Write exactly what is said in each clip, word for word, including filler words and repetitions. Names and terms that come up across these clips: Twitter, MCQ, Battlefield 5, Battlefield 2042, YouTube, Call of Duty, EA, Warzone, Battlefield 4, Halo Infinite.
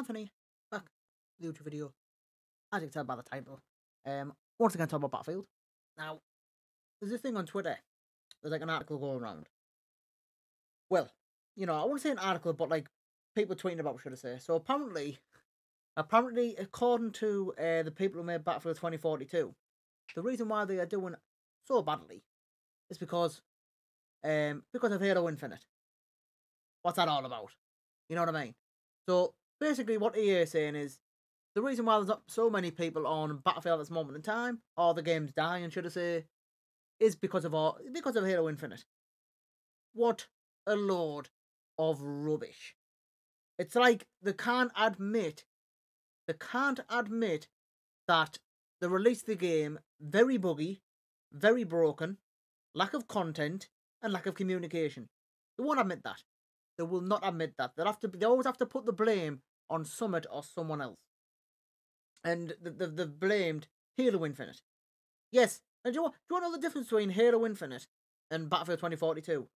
Anthony, back to the YouTube video. As you can tell by the title, um, once again, talk about Battlefield. Now, there's this thing on Twitter. There's like an article going around. Well, you know, I wouldn't say an article, but like people tweeting about, should I say? So apparently, apparently, according to uh, the people who made Battlefield twenty forty-two, the reason why they are doing so badly is because, um, because of Halo Infinite. What's that all about? You know what I mean? So basically, what E A is saying is, the reason why there's not so many people on Battlefield at this moment in time, or the game's dying, should I say, is because of our, because of Halo Infinite. What a load of rubbish! It's like they can't admit, they can't admit that they released the game very buggy, very broken, lack of content, and lack of communication. They won't admit that. They will not admit that. They'll have to. They always have to put the blame on Summit or someone else. And they've, they've blamed Halo Infinite. Yes, and do you, want, do you want to know the difference between Halo Infinite and Battlefield twenty forty-two?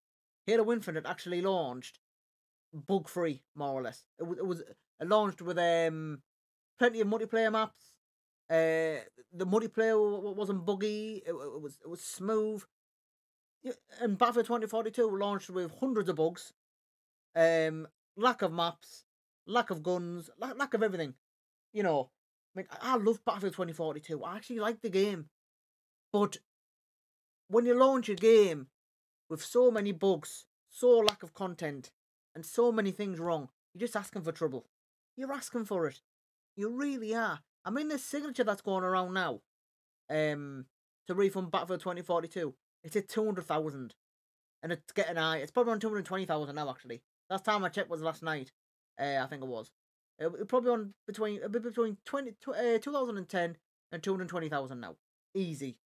Halo Infinite actually launched bug-free, more or less. It was, it was it launched with um plenty of multiplayer maps. Uh, the multiplayer wasn't buggy. It, it was it was smooth. And Battlefield twenty forty-two launched with hundreds of bugs, um, lack of maps, lack of guns, lack, lack of everything. You know. I mean, I love Battlefield twenty forty-two. I actually like the game. But when you launch a game with so many bugs, so lack of content, and so many things wrong, you're just asking for trouble. You're asking for it. You really are. I mean, this signature that's going around now, um, to refund Battlefield twenty forty-two, it's at two hundred thousand. And it's getting high. It's probably on two hundred twenty thousand now, actually. Last time I checked was last night. Uh, I think it was. It was probably on between a bit between twenty, uh, twenty ten and two hundred twenty thousand now. Easy.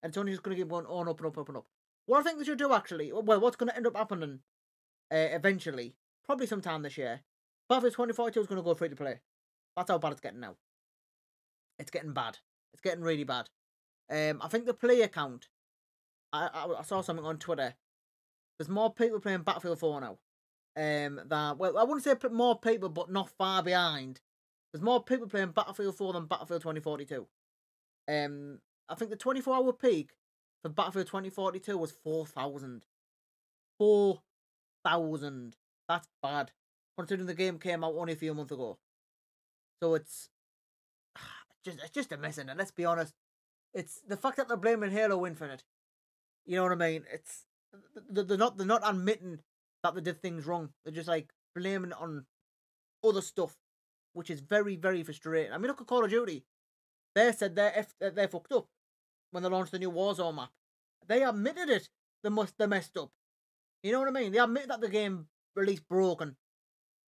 And it's only just going to keep going on up and up and up and up. What I think they should do actually, well, what's going to end up happening uh, eventually, probably sometime this year, Battlefield twenty forty-two is going to go free to play. That's how bad it's getting now. It's getting bad. It's getting really bad. Um, I think the player count, I, I, I saw something on Twitter. There's more people playing Battlefield four now. Um, that well, I wouldn't say more people, but not far behind. There's more people playing Battlefield four than Battlefield twenty forty-two. Um, I think the twenty-four hour peak for Battlefield twenty forty-two was four thousand. four thousand. That's bad, considering the game came out only a few months ago. So it's just it's just a mess, and let's be honest, it's the fact that they're blaming Halo Infinite. You know what I mean? It's they're not they're not admitting that they did things wrong. They're just like blaming it on other stuff, which is very, very frustrating. I mean, look at Call of Duty. They said they're f they're fucked up when they launched the new Warzone map. They admitted it. They must they messed up. You know what I mean? They admit that the game released broken.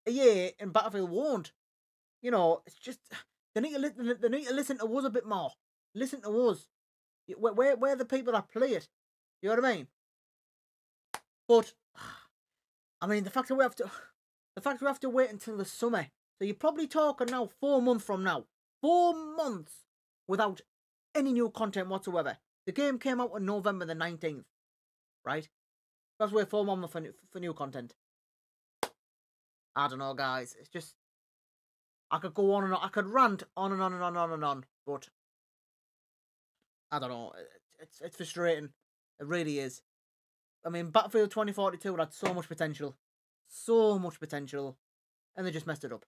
E A and Battlefield won't. You know, it's just they need to listen. They need to listen to us a bit more. Listen to us. Where where where are the people that play it? You know what I mean? But I mean, the fact that we have to, the fact we have to wait until the summer. So you're probably talking now four months from now, four months without any new content whatsoever. The game came out on November the nineteenth, right? That's where four months for, for new content. I don't know, guys. It's just I could go on and on. I could rant on and on and on and on and on, but I don't know. It's it's frustrating. It really is. I mean, Battlefield twenty forty-two had so much potential, so much potential, and they just messed it up.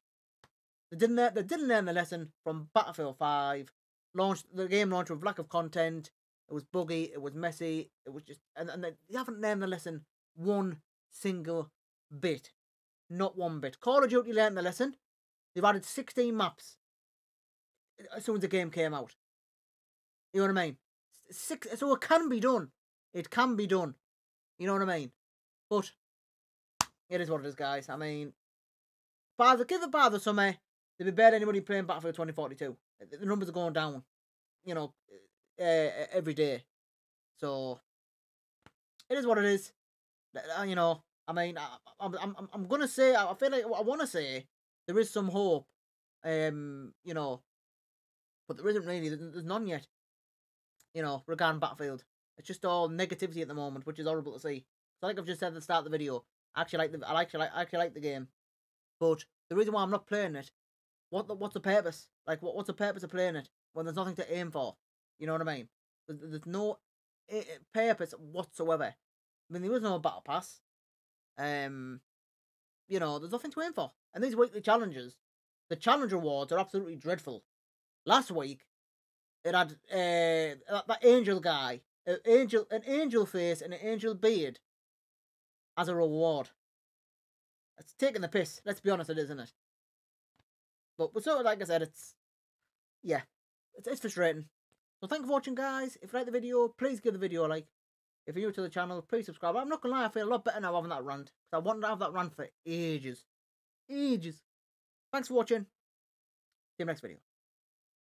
They didn't. They didn't learn the lesson from Battlefield five. Launched the game launched with lack of content. It was buggy. It was messy. It was just, and and they haven't learned the lesson one single bit, not one bit. Call of Duty learned the lesson. They've added sixteen maps as soon as the game came out. You know what I mean? Six. So it can be done. It can be done. You know what I mean? But it is what it is, guys. I mean, by the give it by the summer, they'll be better anybody playing Battlefield twenty forty-two. The numbers are going down, you know, uh, every day. So it is what it is. Uh, you know, I mean, I, I'm I'm I'm gonna say I feel like what I want to say there is some hope, um, you know, but there isn't really. There's none yet. You know, regarding Battlefield. It's just all negativity at the moment, which is horrible to see. So like I've just said at the start of the video, I actually like the I actually like I actually like the game. But the reason why I'm not playing it What the, what's the purpose? Like, what, what's the purpose of playing it when there's nothing to aim for? You know what I mean? There's, there's no purpose whatsoever. I mean, there was no battle pass. Um, you know, there's nothing to aim for. And these weekly challenges, the challenge rewards are absolutely dreadful. Last week, it had uh, that angel guy, an angel, an angel face and an angel beard as a reward. It's taking the piss. Let's be honest, it is, isn't it? But, but sort of, like I said, it's... Yeah. It's, it's frustrating. So, thanks for watching, guys. If you like the video, please give the video a like. If you're new to the channel, please subscribe. I'm not going to lie, I feel a lot better now having that rant. Because I wanted to have that rant for ages. Ages. Thanks for watching. See you in the next video.